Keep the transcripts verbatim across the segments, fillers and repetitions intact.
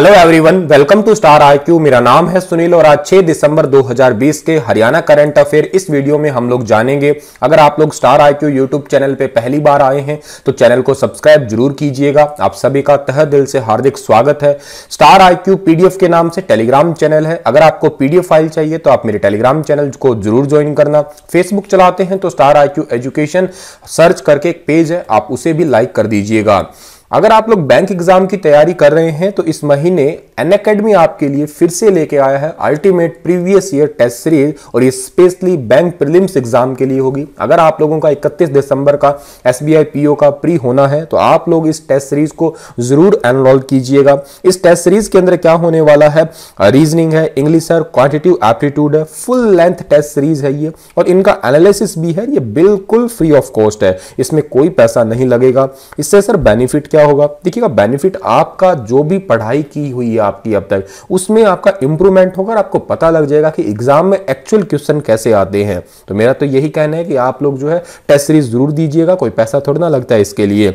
Hello everyone, welcome to star I Q. मेरा नाम है सुनील और आज छह दिसंबर दो हज़ार बीस के हरियाणा करंट अफेयर इस वीडियो में हम लोग जानेंगे। अगर आप लोग star I Q YouTube channel पे पहली बार आए हैं तो चैनल को सब्सक्राइब जरूर कीजिएगा। आप सभी का तहे दिल से हार्दिक स्वागत है। स्टार आई क्यू पीडीएफ के नाम से टेलीग्राम चैनल है, अगर आपको पीडीएफ फाइल चाहिए तो आप मेरे टेलीग्राम चैनल को जरूर ज्वाइन करना। फेसबुक चलाते हैं तो star I Q education search करके एक पेज है, आप उसे भी लाइक कर दीजिएगा। अगर आप लोग बैंक एग्जाम की तैयारी कर रहे हैं तो इस महीने अनअकैडमी आपके लिए फिर से लेके आया है ultimate previous year test series, और ये स्पेशली बैंक प्रीलिम्स एग्जाम के लिए होगी। अगर आप लोगों का इकतीस दिसंबर का एसबीआई पीओ का प्री होना है तो आप लोग इस टेस्ट सीरीज को जरूर एनरोल कीजिएगा। इस टेस्ट सीरीज के अंदर क्या होने वाला है, रीजनिंग है, इंग्लिश है, क्वांटिटिव एप्टीट्यूड है, फुल लेंथ टेस्ट सीरीज है ये, और इनका एनालिसिस भी है। ये बिल्कुल फ्री ऑफ कॉस्ट है, इसमें कोई पैसा नहीं लगेगा। इससे सर बेनिफिट क्या होगा, देखिएगा बेनिफिट आपका जो भी पढ़ाई की हुई है आपकी अब तक, उसमें आपका इंप्रूवमेंट होगा और आपको पता लग जाएगा कि एग्जाम में एक्चुअल क्वेश्चन कैसे आते हैं। तो मेरा तो यही कहना है कि आप लोग जो है टेस्ट सीरीज जरूर दीजिएगा, कोई पैसा थोड़ा ना लगता है इसके लिए।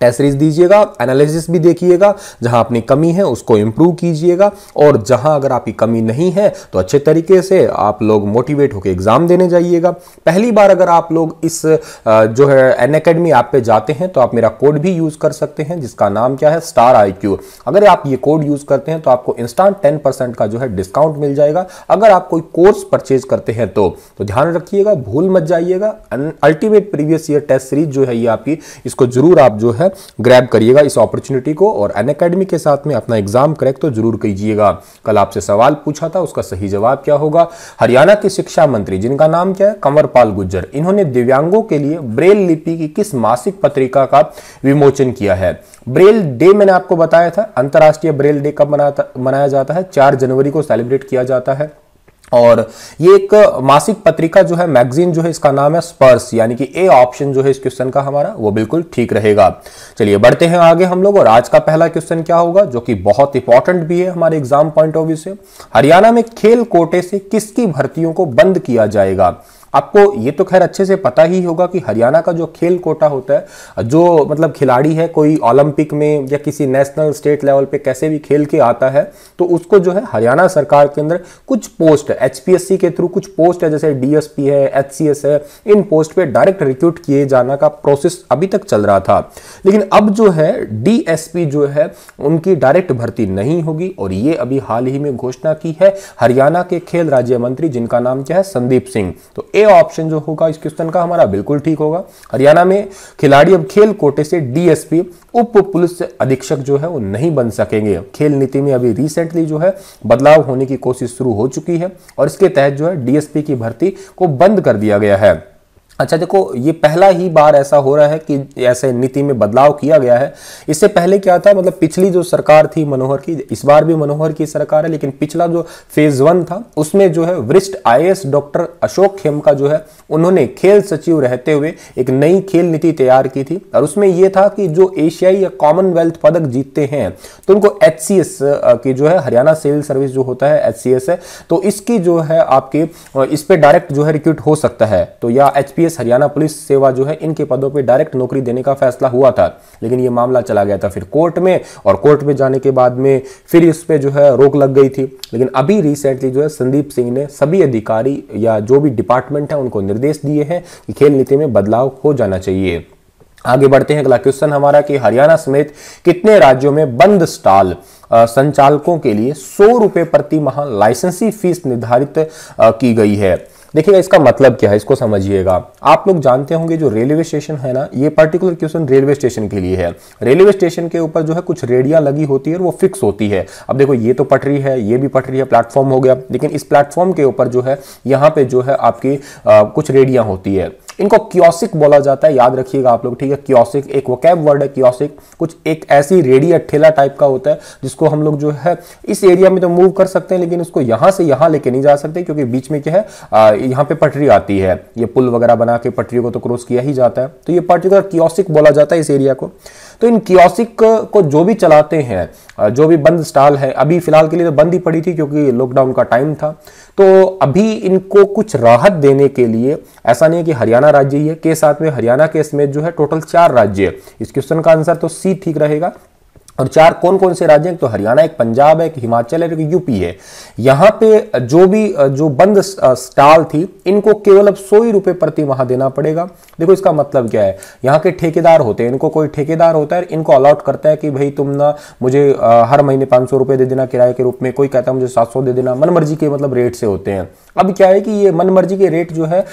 टेस्ट सीरीज दीजिएगा, एनालिसिस भी देखिएगा, जहां अपनी कमी है उसको इंप्रूव कीजिएगा, और जहां अगर आपकी कमी नहीं है तो अच्छे तरीके से आप लोग मोटिवेट होकर एग्जाम देने जाइएगा। पहली बार अगर आप लोग इस जो है अनअकैडमी ऐप पे जाते हैं तो आप मेरा कोड भी यूज कर सकते हैं, जिसका नाम क्या है, स्टार आई क्यू। अगर आप ये कोड यूज करते हैं तो आपको इंस्टांट टेन परसेंट का जो है डिस्काउंट मिल जाएगा अगर आप कोई कोर्स परचेज करते हैं तो। तो ध्यान रखिएगा, भूल मत जाइएगा। Ultimate previous year test series जो है ये आपकी, इसको जरूर आप जो है ग्रैब करिएगा इस अपॉर्चुनिटी को, और अनअकैडमी के साथ में अपना एग्जाम क्रैक तो जरूर कीजिएगा। कल आपसे सवाल पूछा था, उसका सही जवाब क्या होगा। हरियाणा के शिक्षा मंत्री, जिनका नाम क्या है, कंवर पाल गुज्जर, इन्होंने दिव्यांगों के लिए ब्रेल लिपि की किस मासिक पत्रिका का विमोचन किया है। ब्रेल डे मैंने आपको बताया था, अंतर्राष्ट्रीय ब्रेल डे कब मनाया जाता है, चार जनवरी को सेलिब्रेट किया जाता है। और ये एक मासिक पत्रिका जो है, मैगजीन जो है, इसका नाम है स्पर्श, यानी कि ए ऑप्शन जो है इस क्वेश्चन का हमारा वो बिल्कुल ठीक रहेगा। चलिए बढ़ते हैं आगे हम लोग, और आज का पहला क्वेश्चन क्या होगा जो कि बहुत इंपॉर्टेंट भी है हमारे एग्जाम पॉइंट ऑफ व्यू से। हरियाणा में खेल कोटे से किसकी भर्तियों को बंद किया जाएगा। आपको ये तो खैर अच्छे से पता ही होगा कि हरियाणा का जो खेल कोटा होता है, जो मतलब खिलाड़ी है कोई ओलंपिक में या किसी नेशनल स्टेट लेवल पे कैसे भी खेल के आता है तो उसको जो है हरियाणा सरकार के अंदर कुछ पोस्ट है, एचपीएससी के थ्रू कुछ पोस्ट है, जैसे डीएसपी है, एचसीएस है, इन पोस्ट पे डायरेक्ट रिक्रूट किए जाने का प्रोसेस अभी तक चल रहा था। लेकिन अब जो है डीएसपी जो है उनकी डायरेक्ट भर्ती नहीं होगी, और ये अभी हाल ही में घोषणा की है हरियाणा के खेल राज्य मंत्री, जिनका नाम क्या है, संदीप सिंह। तो ऑप्शन जो होगा इस क्वेश्चन का हमारा बिल्कुल ठीक होगा। हरियाणा में खिलाड़ी अब खेल कोटे से डीएसपी उप पुलिस अधीक्षक जो है वो नहीं बन सकेंगे। खेल नीति में अभी रिसेंटली जो है बदलाव होने की कोशिश शुरू हो चुकी है, और इसके तहत जो है डीएसपी की भर्ती को बंद कर दिया गया है। अच्छा देखो, ये पहला ही बार ऐसा हो रहा है कि ऐसे नीति में बदलाव किया गया है। इससे पहले क्या था, मतलब पिछली जो सरकार थी मनोहर की, इस बार भी मनोहर की सरकार है, लेकिन पिछला जो फेज वन था उसमें जो है वरिष्ठ आईएएस डॉक्टर अशोक खेमका जो है उन्होंने खेल सचिव रहते हुए एक नई खेल नीति तैयार की थी, और उसमें यह था कि जो एशियाई या कॉमनवेल्थ पदक जीतते हैं तो उनको एचसीएस की जो है, हरियाणा सिविल सर्विस जो होता है एचसीएस है, तो इसकी जो है आपके इस पर डायरेक्ट जो है रिक्रूट हो सकता है, तो या एचपी हरियाणा पुलिस सेवा जो है इनके पदों पे डायरेक्ट नौकरी देने का फैसला हुआ था। लेकिन ये मामला चला गया था फिर कोर्ट में, और कोर्ट में जाने के बाद में फिर इस पे जो है रोक लग गई थी। लेकिन अभी रिसेंटली जो है संदीप सिंह ने सभी अधिकारी या जो भी डिपार्टमेंट है उनको निर्देश दिए हैं कि खेल नीति में बदलाव हो जाना चाहिए। आगे बढ़ते हैं, अगला क्वेश्चन हमारा कि हरियाणा समेत कितने राज्यों में बंद स्टाल संचालकों के लिए सौ रुपए प्रति माह लाइसेंसी फीस निर्धारित की गई है। देखिएगा इसका मतलब क्या है, इसको समझिएगा। आप लोग जानते होंगे जो रेलवे स्टेशन है ना, ये पर्टिकुलर क्वेश्चन रेलवे स्टेशन के लिए है। रेलवे स्टेशन के ऊपर जो है कुछ रेडियां लगी होती है और वो फिक्स होती है। अब देखो ये तो पटरी है, ये भी पटरी है, प्लेटफॉर्म हो गया, लेकिन इस प्लेटफॉर्म के ऊपर जो है यहाँ पे जो है आपकी आ, कुछ रेडियां होती है, इनको कियोस्क बोला जाता है, याद रखिएगा आप लोग, ठीक है। कियोस्क एक वोकैब वर्ड है, कियोस्क कुछ एक ऐसी रेडिया ठेला टाइप का होता है जिसको हम लोग जो है इस एरिया में तो मूव कर सकते हैं, लेकिन उसको यहाँ से यहाँ लेके नहीं जा सकते क्योंकि बीच में क्या है आ, यहाँ पे पटरी आती है, ये पुल वगैरह बना के पटरी को तो क्रॉस किया ही जाता है, तो ये पर्टिकुलर कियोस्क बोला जाता है इस एरिया को। तो इन कियोस्क को जो भी चलाते हैं, जो भी बंद स्टाल है, अभी फिलहाल के लिए तो बंद ही पड़ी थी क्योंकि लॉकडाउन का टाइम था, तो अभी इनको कुछ राहत देने के लिए, ऐसा नहीं है कि हरियाणा राज्य ही है, के साथ में हरियाणा के समेत जो है टोटल चार राज्य। इस क्वेश्चन का आंसर तो सी ठीक रहेगा। और चार कौन कौन से राज्य हैं, तो हरियाणा, एक पंजाब है, एक हिमाचल है, एक यूपी है। यहाँ पे जो भी जो बंद स्टाल थी इनको केवल अब सौ ही रुपये प्रति माह देना पड़ेगा। देखो इसका मतलब क्या है, यहाँ के ठेकेदार होते हैं, इनको कोई ठेकेदार होता है, इनको अलॉट करता है कि भाई तुम ना मुझे हर महीने पाँच सौ रुपये दे देना किराए के रूप में, कोई कहता है मुझे सात सौ दे देना, मनमर्जी के मतलब रेट से होते हैं। अब क्या है कि ये मनमर्जी के रेट जो है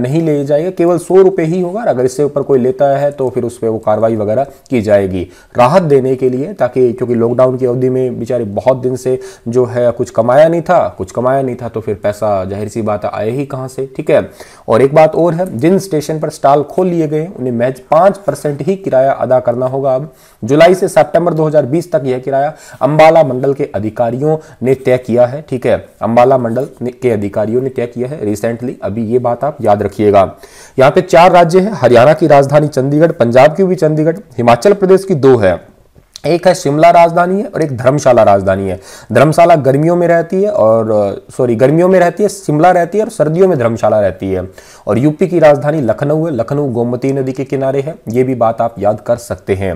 नहीं ले जाएगा, केवल सौ रुपये ही होगा, अगर इससे ऊपर कोई लेता है तो फिर उस पर वो कार्रवाई वगैरह की जाएगी। राहत देने के लिए, ताकि क्योंकि लॉकडाउन की अवधि में बेचारे बहुत दिन से जो है कुछ कमाया नहीं था, कुछ कमाया नहीं था तो फिर पैसा जाहिर सी बात आए ही कहाँ से, ठीक है। और एक बात और है, जिन स्टेशन पर स्टाल खोल लिए गए उन्हें महज पाँच परसेंट ही किराया अदा करना होगा। अब जुलाई से सितंबर दो हज़ार बीस तक यह किराया अंबाला मंडल के अधिकारियों ने तय किया है, ठीक है, अंबाला मंडल के अधिकारियों ने तय किया है रिसेंटली। अभी ये बात आप याद रखिएगा। यहाँ पे चार राज्य हैं, हरियाणा की राजधानी चंडीगढ़, पंजाब की भी चंडीगढ़, हिमाचल प्रदेश की दो है, एक है शिमला राजधानी है और एक धर्मशाला राजधानी है। धर्मशाला गर्मियों में रहती है और सॉरी गर्मियों में रहती है शिमला रहती है और सर्दियों में धर्मशाला रहती है। और यूपी की राजधानी लखनऊ है, लखनऊ गोमती नदी के किनारे है, ये भी बात आप याद कर सकते हैं।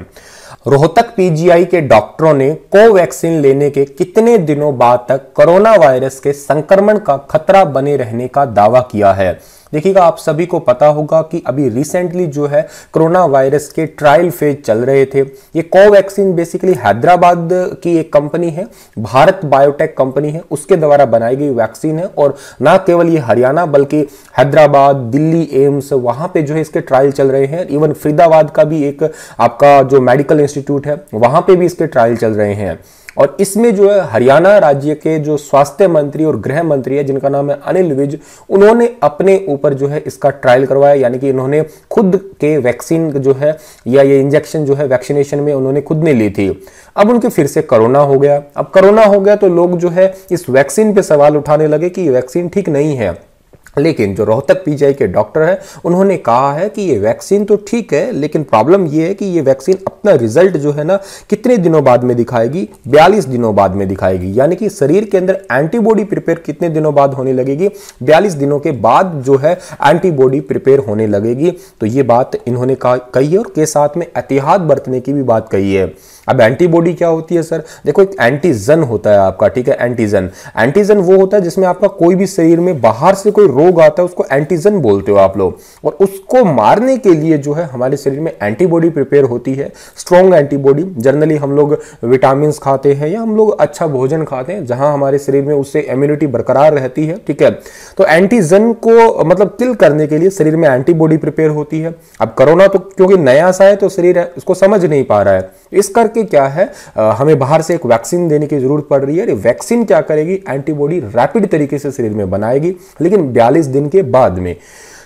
रोहतक पीजीआई के डॉक्टरों ने कोवैक्सीन लेने के कितने दिनों बाद तक कोरोना वायरस के संक्रमण का खतरा बने रहने का दावा किया है। देखिएगा, आप सभी को पता होगा कि अभी रिसेंटली जो है कोरोना वायरस के ट्रायल फेज चल रहे थे। ये कोवैक्सीन बेसिकली हैदराबाद की एक कंपनी है, भारत बायोटेक कंपनी है, उसके द्वारा बनाई गई वैक्सीन है। और ना केवल ये हरियाणा बल्कि हैदराबाद, दिल्ली एम्स, वहां पे जो है इसके ट्रायल चल रहे हैं। इवन फरीदाबाद का भी एक आपका जो मेडिकल इंस्टीट्यूट है वहां पे भी इसके ट्रायल चल रहे हैं। और इसमें जो है हरियाणा राज्य के जो स्वास्थ्य मंत्री और गृह मंत्री है जिनका नाम है अनिल विज, उन्होंने अपने ऊपर जो है इसका ट्रायल करवाया, यानी कि इन्होंने खुद के वैक्सीन जो है या ये इंजेक्शन जो है वैक्सीनेशन में उन्होंने खुद ने ली थी। अब उनके फिर से कोरोना हो गया। अब कोरोना हो गया तो लोग जो है इस वैक्सीन पे सवाल उठाने लगे कि ये वैक्सीन ठीक नहीं है। लेकिन जो रोहतक पीजीआई के डॉक्टर हैं उन्होंने कहा है कि ये वैक्सीन तो ठीक है, लेकिन प्रॉब्लम ये है कि ये वैक्सीन अपना रिजल्ट जो है ना कितने दिनों बाद में दिखाएगी, बयालीस दिनों बाद में दिखाएगी। यानी कि शरीर के अंदर एंटीबॉडी प्रिपेयर कितने दिनों बाद होने लगेगी, बयालीस दिनों के बाद जो है एंटीबॉडी प्रिपेयर होने लगेगी। तो ये बात इन्होंने कही है और के साथ में एहतियात बरतने की भी बात कही है। अब एंटीबॉडी क्या होती है सर? देखो, एक एंटीजन होता है आपका, ठीक है, एंटीजन। एंटीजन वो होता है जिसमें आपका कोई भी शरीर में बाहर से कोई रोग आता है, उसको एंटीजन बोलते हो आप लोग। और उसको मारने के लिए जो है हमारे शरीर में एंटीबॉडी प्रिपेयर होती है, स्ट्रॉन्ग एंटीबॉडी। जनरली हम लोग विटामिन खाते हैं या हम लोग अच्छा भोजन खाते हैं जहां हमारे शरीर में उससे इम्यूनिटी बरकरार रहती है, ठीक है। तो एंटीजन को मतलब किल करने के लिए शरीर में एंटीबॉडी प्रिपेयर होती है। अब कोरोना तो क्योंकि नया सा है तो शरीर उसको समझ नहीं पा रहा है, इस करके क्या है आ, हमें बाहर से एक वैक्सीन देने की जरूरत पड़ रही है। और वैक्सीन क्या करेगी, एंटीबॉडी रैपिड तरीके से शरीर में बनाएगी, लेकिन बयालीस दिन के बाद में।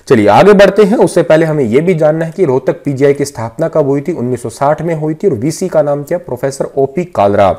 चलिए आगे बढ़ते हैं। उससे पहले हमें यह भी जानना है कि रोहतक पीजीआई की स्थापना कब हुई थी। उन्नीस सौ साठ में हुई थी और वीसी का नाम क्या, प्रोफेसर ओपी कालरा।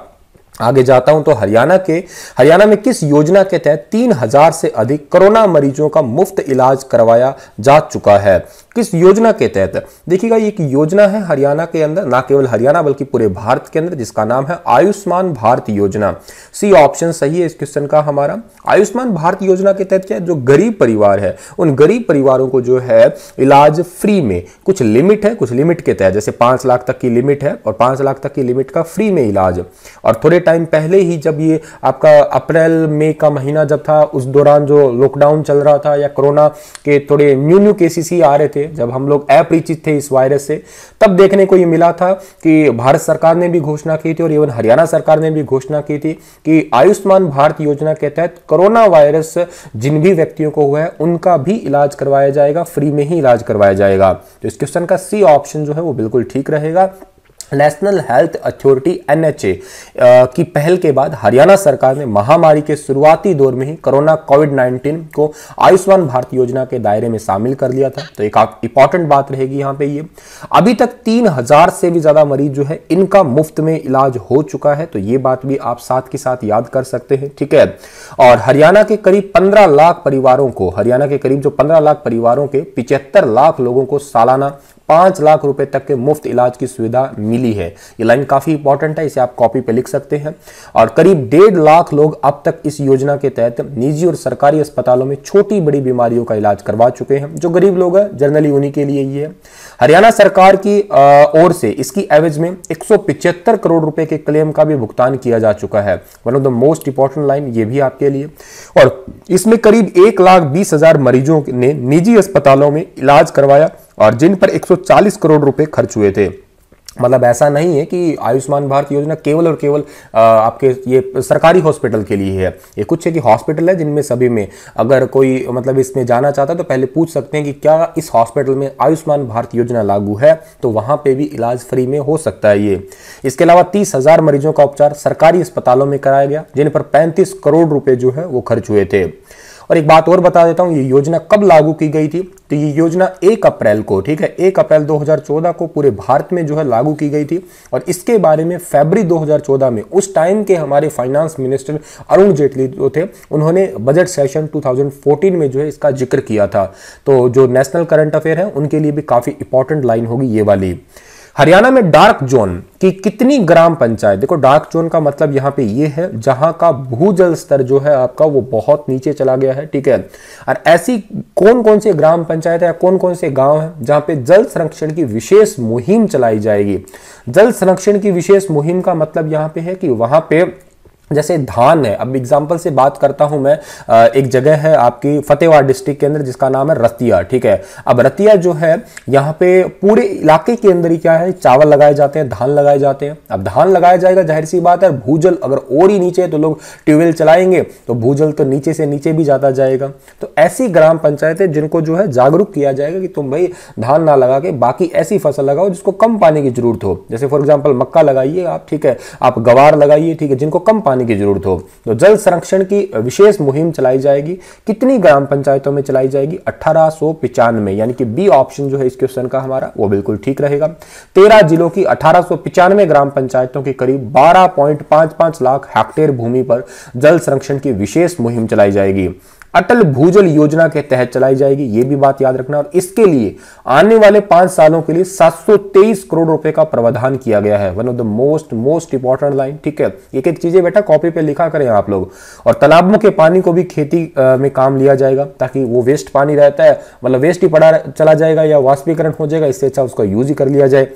आगे जाता हूं तो हरियाणा के हरियाणा में किस योजना के तहत तीन हजार से अधिक कोरोना मरीजों का मुफ्त इलाज करवाया जा चुका है? किस योजना के तहत? देखिएगा, एक योजना है हरियाणा के अंदर, ना केवल हरियाणा बल्कि पूरे भारत के अंदर, जिसका नाम है आयुष्मान भारत योजना। सी ऑप्शन सही है इस क्वेश्चन का हमारा। आयुष्मान भारत योजना के तहत क्या, जो गरीब परिवार है उन गरीब परिवारों को जो है इलाज फ्री में, कुछ लिमिट है, कुछ लिमिट के तहत, जैसे पांच लाख तक की लिमिट है और पांच लाख तक की लिमिट का फ्री में इलाज। और थोड़े टाइम पहले ही जब ये आपका अप्रैल मई का महीना जब था, उस दौरान जो लॉकडाउन चल रहा था या कोरोना के थोड़े न्यू न्यू केसेस ही आ रहे थे, जब हम लोग अपरिचित थे इस वायरस से, तब देखने को ये मिला था कि भारत सरकार ने भी घोषणा की थी और इवन हरियाणा सरकार ने भी घोषणा की थी कि आयुष्मान भारत योजना के तहत कोरोना वायरस जिन भी व्यक्तियों को हुआ है उनका भी इलाज करवाया जाएगा, फ्री में ही इलाज करवाया जाएगा। तो इस क्वेश्चन का सी ऑप्शन जो है वो बिल्कुल ठीक रहेगा। National health authority N H A की पहल के बाद हरियाणा सरकार ने महामारी के शुरुआती दौर में ही कोरोना कोविड नाइन्टीन को आयुष्मान भारत योजना के दायरे में शामिल कर लिया था। तो एक इंपॉर्टेंट बात रहेगी यहाँ पे ये। अभी तक तीन हज़ार से भी ज़्यादा मरीज जो है इनका मुफ्त में इलाज हो चुका है, तो ये बात भी आप साथ के साथ याद कर सकते हैं, ठीक है। और हरियाणा के करीब पंद्रह लाख परिवारों को हरियाणा के करीब जो पंद्रह लाख परिवारों के पिचहत्तर लाख लोगों को सालाना पांच लाख रुपए तक के मुफ्त इलाज की सुविधा मिली है। ये लाइन काफी इंपॉर्टेंट है, इसे आप कॉपी पे लिख सकते हैं। और करीब डेढ़ लाख लोग अब तक इस योजना के तहत निजी और सरकारी अस्पतालों में छोटी बड़ी बीमारियों का इलाज करवा चुके हैं। जो गरीब लोग हैं जनरली उन्हीं के लिए ये है। हरियाणा सरकार की ओर से इसकी एवज में एक सौ पिचहत्तर करोड़ रुपए के क्लेम का भी भुगतान किया जा चुका है। One of the most important line ये भी आपके लिए। और इसमें करीब एक लाख बीस हजार मरीजों ने निजी अस्पतालों में इलाज करवाया और जिन पर एक सौ चालीस करोड़ रुपए खर्च हुए थे। मतलब ऐसा नहीं है कि आयुष्मान भारत योजना केवल और केवल आ, आपके ये सरकारी हॉस्पिटल के लिए है। ये कुछ है कि हॉस्पिटल है जिनमें सभी में अगर कोई मतलब इसमें जाना चाहता है तो पहले पूछ सकते हैं कि क्या इस हॉस्पिटल में आयुष्मान भारत योजना लागू है, तो वहाँ पे भी इलाज फ्री में हो सकता है ये। इसके अलावा तीस हज़ार मरीजों का उपचार सरकारी अस्पतालों में कराया गया जिन पर पैंतीस करोड़ रुपये जो है वो खर्च हुए थे। और एक बात और बता देता हूँ, ये योजना कब लागू की गई थी, तो ये योजना एक अप्रैल को, ठीक है, एक अप्रैल दो हज़ार चौदह को पूरे भारत में जो है लागू की गई थी। और इसके बारे में फरवरी दो हज़ार चौदह में उस टाइम के हमारे फाइनेंस मिनिस्टर अरुण जेटली जो थे उन्होंने बजट सेशन दो हज़ार चौदह में जो है इसका जिक्र किया था। तो जो नेशनल करंट अफेयर है उनके लिए भी काफ़ी इंपॉर्टेंट लाइन होगी ये वाली। हरियाणा में डार्क जोन की कितनी ग्राम पंचायत, देखो डार्क जोन का मतलब यहाँ पे ये है जहाँ का भूजल स्तर जो है आपका वो बहुत नीचे चला गया है, ठीक है। और ऐसी कौन कौन से ग्राम पंचायत है, कौन कौन से गांव हैं जहाँ पे जल संरक्षण की विशेष मुहिम चलाई जाएगी। जल संरक्षण की विशेष मुहिम का मतलब यहाँ पे है कि वहाँ पे जैसे धान है, अब एग्जांपल से बात करता हूं मैं, एक जगह है आपकी फतेहवाड़ डिस्ट्रिक्ट के अंदर जिसका नाम है रतिया, ठीक है। अब रतिया जो है यहां पे पूरे इलाके के अंदर ही क्या है चावल लगाए जाते हैं, धान लगाए जाते हैं। अब धान लगाया जाएगा, जाहिर सी बात है भूजल अगर और ही नीचे है तो लोग ट्यूबवेल चलाएंगे तो भूजल तो नीचे से नीचे भी जाता जाएगा। तो ऐसी ग्राम पंचायत है जिनको जो है जागरूक किया जाएगा कि तुम भाई धान ना लगा के बाकी ऐसी फसल लगाओ जिसको कम पानी की जरूरत हो। जैसे फॉर एग्जाम्पल मक्का लगाइए आप, ठीक है, आप गवार लगाइए, ठीक है, जिनको कम की जरूरत हो। तो जल संरक्षण की विशेष मुहिम चलाई जाएगी। कितनी ग्राम पंचायतों में चलाई जाएगी, अठारह सौ पचानवे, यानी कि बी ऑप्शन जो है इस क्वेश्चन का हमारा वो बिल्कुल ठीक रहेगा। तेरह जिलों की अठारह सौ पचानवे ग्राम पंचायतों के करीब बारह पॉइंट पाँच पाँच लाख हेक्टेयर भूमि पर जल संरक्षण की विशेष मुहिम चलाई जाएगी। अटल भूजल योजना के तहत चलाई जाएगी, ये भी बात याद रखना। और इसके लिए आने वाले पांच सालों के लिए सात सौ तेईस करोड़ रुपए का प्रावधान किया गया है। One of the most most important line, ठीक है। एक एक चीजें बेटा कॉपी पे लिखा करें आप लोग। और तालाबों के पानी को भी खेती आ, में काम लिया जाएगा ताकि वो वेस्ट पानी रहता है, मतलब वेस्ट ही पड़ा चला जाएगा या वाष्पीकरण हो जाएगा, इससे अच्छा उसका यूज ही कर लिया जाए,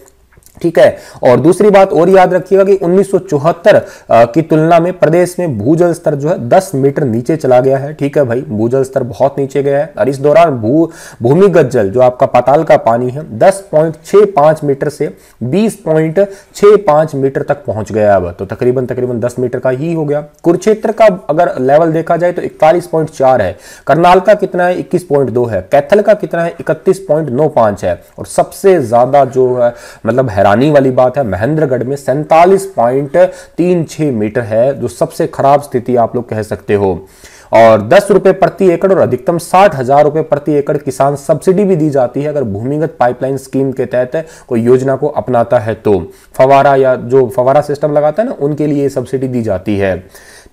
ठीक है। और दूसरी बात और याद रखिएगा कि उन्नीस सौ चौहत्तर की तुलना में प्रदेश में भूजल स्तर जो है दस मीटर नीचे चला गया है, ठीक है भाई, भूजल स्तर बहुत नीचे गया है। और इस दौरान भू भूमिगत जल जो आपका पाताल का पानी है दस पॉइंट छह पाँच मीटर से बीस पॉइंट छह पाँच मीटर तक पहुंच गया है। अब तो तकरीबन तकरीबन दस मीटर का ही हो गया। कुरुक्षेत्र का अगर लेवल देखा जाए तो इकतालीस पॉइंट चार है, करनाल का कितना है इक्कीस पॉइंट दो है, कैथल का कितना है इकतीस पॉइंट नौ पाँच है। और सबसे ज्यादा जो है मतलब हैरानी वाली बात है महेंद्रगढ़ में सैंतालीस पॉइंट तीन छह मीटर है, जो सबसे खराब स्थिति आप लोग कह सकते हो। और दस रुपये प्रति एकड़ और अधिकतम साठ हजार रुपये प्रति एकड़ किसान सब्सिडी भी दी जाती है अगर भूमिगत पाइपलाइन स्कीम के तहत कोई योजना को अपनाता है तो। फवारा या जो फवारा सिस्टम लगाता है ना उनके लिए सब्सिडी दी जाती है,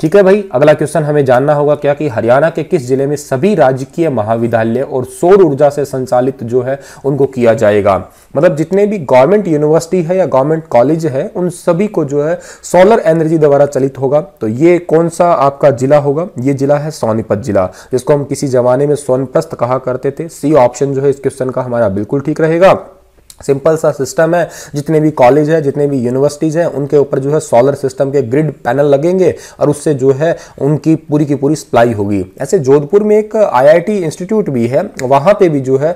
ठीक है भाई। अगला क्वेश्चन हमें जानना होगा क्या कि हरियाणा के किस जिले में सभी राजकीय महाविद्यालय और सौर ऊर्जा से संचालित जो है उनको किया जाएगा। मतलब जितने भी गवर्नमेंट यूनिवर्सिटी है या गवर्नमेंट कॉलेज है उन सभी को जो है सोलर एनर्जी द्वारा चलित होगा। तो ये कौन सा आपका जिला होगा, ये जिला है सोनीपत जिला, जिसको हम किसी जमाने में सोनप्रस्थ कहा करते थे। सी ऑप्शन जो है इस क्वेश्चन का हमारा बिल्कुल ठीक रहेगा। सिंपल सा सिस्टम है, जितने भी कॉलेज है जितने भी यूनिवर्सिटीज़ हैं उनके ऊपर जो है सोलर सिस्टम के ग्रिड पैनल लगेंगे और उससे जो है उनकी पूरी की पूरी सप्लाई होगी। ऐसे जोधपुर में एक आईआईटी इंस्टीट्यूट भी है, वहाँ पे भी जो है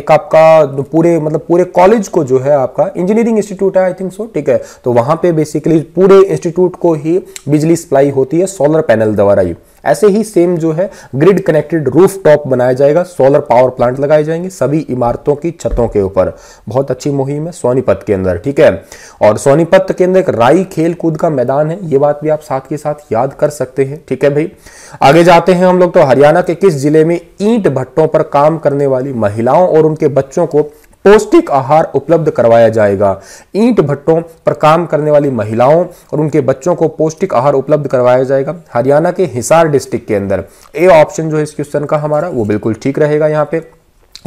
एक आपका पूरे मतलब पूरे कॉलेज को जो है आपका इंजीनियरिंग इंस्टीट्यूट है आई थिंक सो, ठीक है। तो वहाँ पर बेसिकली पूरे इंस्टीट्यूट को ही बिजली सप्लाई होती है सोलर पैनल द्वारा ही। ऐसे ही सेम जो है ग्रिड कनेक्टेड रूफ टॉप बनाया जाएगा, सोलर पावर प्लांट लगाए जाएंगे सभी इमारतों की छतों के ऊपर। बहुत अच्छी मुहिम है सोनीपत के अंदर, ठीक है। और सोनीपत के अंदर एक राई खेल कूद का मैदान है, ये बात भी आप साथ के साथ याद कर सकते हैं, ठीक है भाई। आगे जाते हैं हम लोग। तो हरियाणा के किस जिले में ईंट भट्टों पर काम करने वाली महिलाओं और उनके बच्चों को पौष्टिक आहार उपलब्ध करवाया जाएगा। ईंट भट्टों पर काम करने वाली महिलाओं और उनके बच्चों को पौष्टिक आहार उपलब्ध करवाया जाएगा हरियाणा के हिसार डिस्ट्रिक्ट के अंदर। ए ऑप्शन जो है इस क्वेश्चन का हमारा वो बिल्कुल ठीक रहेगा यहाँ पे।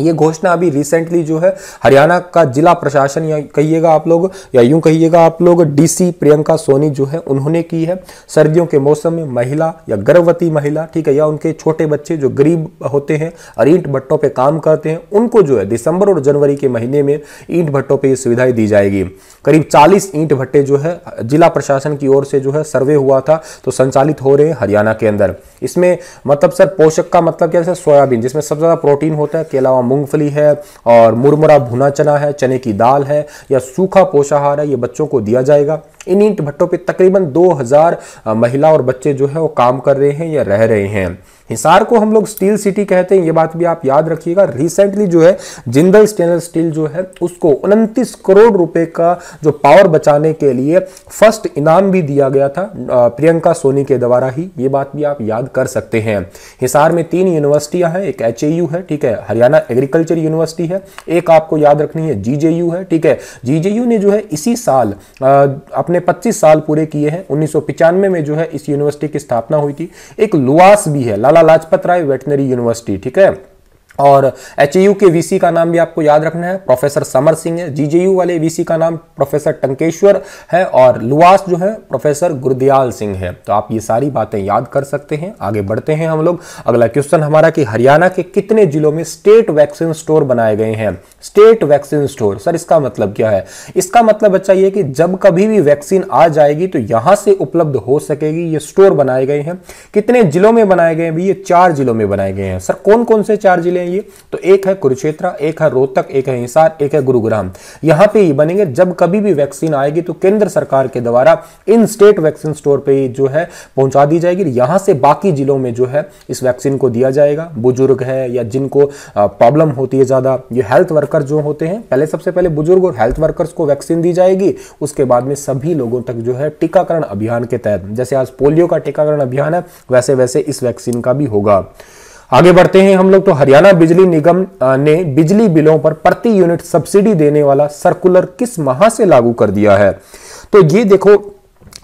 ये घोषणा अभी रिसेंटली जो है हरियाणा का जिला प्रशासन या कहिएगा आप लोग या यूं कहिएगा आप लोग डीसी प्रियंका सोनी जो है उन्होंने की है। सर्दियों के मौसम में महिला या गर्भवती महिला, ठीक है, या उनके छोटे बच्चे जो गरीब होते हैं और ईंट भट्टों पे काम करते हैं उनको जो है दिसंबर और जनवरी के महीने में ईंट भट्टों पर ये सुविधाएं दी जाएगी। करीब चालीस ईंट भट्टे जो है जिला प्रशासन की ओर से जो है सर्वे हुआ था तो संचालित हो रहे हैं हरियाणा के अंदर। इसमें मतलब सर पोषक का मतलब क्या है? सोयाबीन जिसमें सबसे ज्यादा प्रोटीन होता है, के अलावा मूंगफली है और मुरमुरा भुना चना है, चने की दाल है या सूखा पोषाहार है, ये बच्चों को दिया जाएगा। इन ईंट भट्टों पे तकरीबन दो हज़ार महिला और बच्चे जो है वो काम कर रहे हैं या रह रहे हैं। हिसार को हम लोग स्टील सिटी कहते हैं, ये बात भी आप याद रखिएगा। रिसेंटली जो है जिंदल स्टेनलेस स्टील जो है उसको उनतीस करोड़ रुपए का जो पावर बचाने के लिए फर्स्ट इनाम भी दिया गया था प्रियंका सोनी के द्वारा ही, ये बात भी आप याद कर सकते हैं। हिसार में तीन यूनिवर्सिटियां हैं, एक एच ए यू है, ठीक है, हरियाणा एग्रीकल्चर यूनिवर्सिटी है, एक आपको याद रखनी है जी जे यू है, ठीक है। जी जे यू ने जो है इसी साल अपने पच्चीस साल पूरे किए हैं, उन्नीस सौ पिचानवे में जो है इस यूनिवर्सिटी की स्थापना हुई थी। एक लुआस भी है, लाला लाजपत राय वेटनरी यूनिवर्सिटी, ठीक है, और एच ए यू के वी सी का नाम भी आपको याद रखना है, प्रोफेसर समर सिंह है। जी जे यू वाले वी सी का नाम प्रोफेसर टंकेश्वर है और लुआस जो है प्रोफेसर गुरदयाल सिंह है। तो आप ये सारी बातें याद कर सकते हैं। आगे बढ़ते हैं हम लोग। अगला क्वेश्चन हमारा कि हरियाणा के कितने जिलों में स्टेट वैक्सीन स्टोर बनाए गए हैं? स्टेट वैक्सीन स्टोर, सर इसका मतलब क्या है? इसका मतलब बच्चा ये कि जब कभी भी वैक्सीन आ जाएगी तो यहाँ से उपलब्ध हो सकेगी, ये स्टोर बनाए गए हैं। कितने जिलों में बनाए गए हैं? ये चार जिलों में बनाए गए हैं। सर कौन कौन से चार जिले? ये तो एक है कुरुक्षेत्र, एक है रोहतक, एक है हिसार, एक है गुरुग्राम। यहां पे ये बनेंगे, जब कभी भी वैक्सीन आएगी तो केंद्र सरकार के द्वारा इन स्टेट वैक्सीन स्टोर पे जो है पहुंचा दी जाएगी। यहां से बाकी जिलों में जो है इस वैक्सीन को दिया जाएगा। बुजुर्ग है या जिनको प्रॉब्लम होती है ज्यादा, ये हेल्थ वर्कर जो होते हैं, पहले सबसे पहले बुजुर्ग और हेल्थ वर्कर्स को वैक्सीन दी जाएगी, उसके बाद में सभी लोगों तक जो है टीकाकरण अभियान के तहत, जैसे आज पोलियो का टीकाकरण अभियान है वैसे वैसे इस वैक्सीन का भी होगा। आगे बढ़ते हैं हम लोग। तो हरियाणा बिजली निगम ने बिजली बिलों पर प्रति यूनिट सब्सिडी देने वाला सर्कुलर किस माह से लागू कर दिया है? तो ये देखो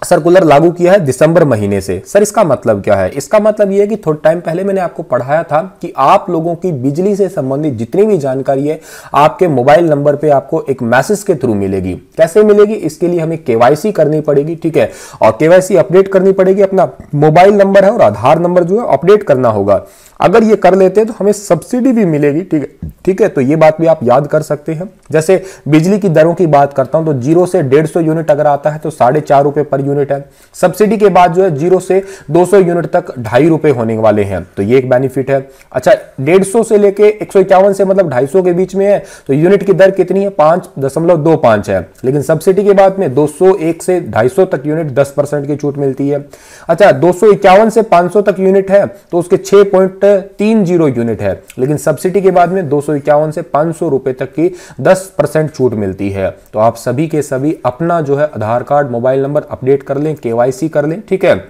सर्कुलर लागू किया है दिसंबर महीने से। सर इसका मतलब क्या है? इसका मतलब यह है कि थोड़ा टाइम पहले मैंने आपको पढ़ाया था कि आप लोगों की बिजली से संबंधित जितनी भी जानकारी है आपके मोबाइल नंबर पे आपको एक मैसेज के थ्रू मिलेगी। कैसे मिलेगी? इसके लिए हमें के वाई सी करनी पड़ेगी, ठीक है, और के वाई सी अपडेट करनी पड़ेगी, अपना मोबाइल नंबर है और आधार नंबर जो है अपडेट करना होगा। अगर ये कर लेते हैं तो हमें सब्सिडी भी मिलेगी, ठीक है, ठीक है। तो ये बात भी आप याद कर सकते हैं। जैसे बिजली की दरों की बात करता हूं तो जीरो से डेढ़ सौ यूनिट अगर आता है तो साढ़े चार रुपए पर यूनिट है। सब्सिडी के बाद जो है जीरो से दो सौ यूनिट तक ढाई रुपए होने वाले हैं, तो ये एक बेनिफिट है। अच्छा, डेढ़ सौ से लेके एक सौ इक्यावन से मतलब ढाई सौ के बीच में है तो यूनिट की दर कितनी है? पांच दशमलव दो पांच है। लेकिन सब्सिडी के बाद में दो सौ एक से ढाई सौ तक यूनिट दस परसेंट की छूट मिलती है। अच्छा, दो सौ इक्यावन से पांच सौ तक यूनिट है तो उसके छह पॉइंट तीन जीरो यूनिट है, लेकिन सब्सिडी के बाद में दो सौ इक्यावन से पांच सौ रुपए तक की दस परसेंट छूट मिलती है। तो आप सभी के सभी अपना जो है Aadhaar card, mobile number update कर लें, के वाई सी कर लें, ठीक है,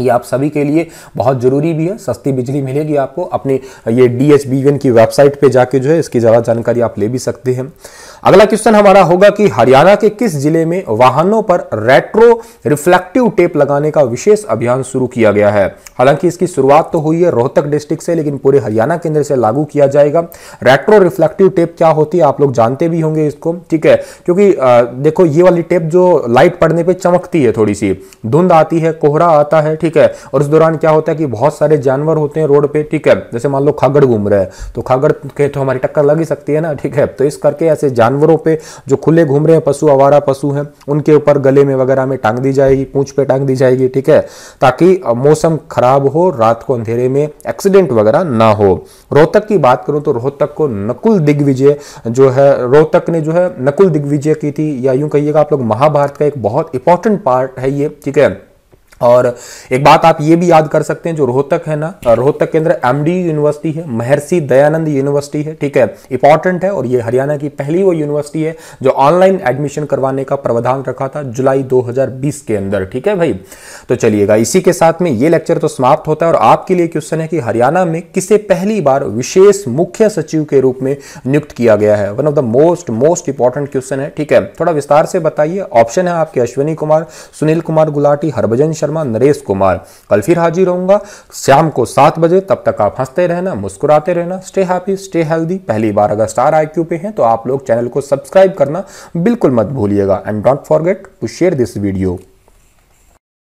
ये आप सभी के लिए बहुत जरूरी भी है। सस्ती बिजली मिलेगी आपको। अपने ये डी एच बी वन की वेबसाइट पे जाके जो है इसकी ज़्यादा जानकारी आप ले भी सकते हैं। अगला क्वेश्चन हमारा होगा कि हरियाणा के किस जिले में वाहनों पर रेट्रो रिफ्लेक्टिव टेप लगाने का विशेष अभियान शुरू किया गया है? हालांकि इसकी शुरुआत तो हुई है रोहतक डिस्ट्रिक्ट से, लेकिन पूरे हरियाणा के अंदर से लागू किया जाएगा। रेट्रो रिफ्लेक्टिव टेप क्या होती है आप लोग जानते भी होंगे इसको, ठीक है, क्योंकि देखो ये वाली टेप जो लाइट पड़ने पर चमकती है, थोड़ी सी धुंध आती है, कोहरा आता है, ठीक है, और उस दौरान क्या होता है कि बहुत सारे जानवर होते हैं रोड पे, ठीक है, जैसे मान लो खागड़ घूम रहे हैं तो खागड़ के तो हमारी टक्कर लग ही सकती है ना, ठीक है, तो इस करके ऐसे जानवरों पे जो खुले घूम रहे हैं, पशु आवारा पशु हैं, उनके ऊपर गले में वगैरह में टांग दी जाएगी, पूंछ पे टांग दी जाएगी, ठीक है, ताकि मौसम खराब हो, रात को अंधेरे में एक्सीडेंट वगैरह ना हो। रोहतक की बात करूं तो रोहतक को नकुल दिग्विजय जो है, रोहतक ने जो है नकुल दिग्विजय की थी, या यूं कहिएगा आप लोग महाभारत का एक बहुत इंपॉर्टेंट पार्ट है ये, ठीक है। और एक बात आप ये भी याद कर सकते हैं, जो रोहतक है ना, रोहतक के अंदर एम डी यू यूनिवर्सिटी है, महर्षि दयानंद यूनिवर्सिटी है, ठीक है, इंपॉर्टेंट है, और ये हरियाणा की पहली वो यूनिवर्सिटी है जो ऑनलाइन एडमिशन करवाने का प्रावधान रखा था जुलाई दो हज़ार बीस के अंदर, ठीक है भाई। तो चलिएगा, इसी के साथ में ये लेक्चर तो समाप्त होता है और आपके लिए क्वेश्चन है कि हरियाणा में किसे पहली बार विशेष मुख्य सचिव के रूप में नियुक्त किया गया है? One of the most most important question है, ठीक है, थोड़ा विस्तार से बताइए। ऑप्शन है आपके अश्विनी कुमार, सुनील कुमार गुलाटी, हरभजन शर्मा, शर्मा, नरेश कुमार। कल फिर हाजिर होऊंगा शाम को सात बजे। तब तक आप हंसते रहना, मुस्कुराते रहना। Stay happy, stay healthy. पहली बार अगर स्टार आई क्यू पे हैं तो आप लोग चैनल को सब्सक्राइब करना बिल्कुल मत भूलिएगा। And don't forget to share this video.